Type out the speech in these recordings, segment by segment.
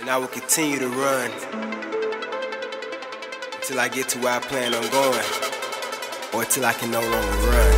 and I will continue to run until I get to where I plan on going, or until I can no longer run.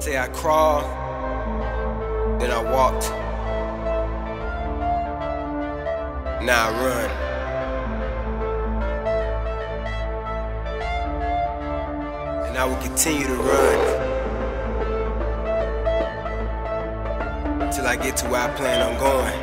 Say I crawled, then I walked, now I run, and I will continue to run until I get to where I plan on going.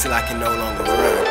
Till I can no longer run.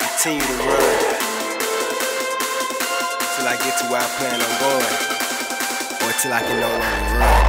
Continue to run till I get to where I plan on going, or till I can no longer run.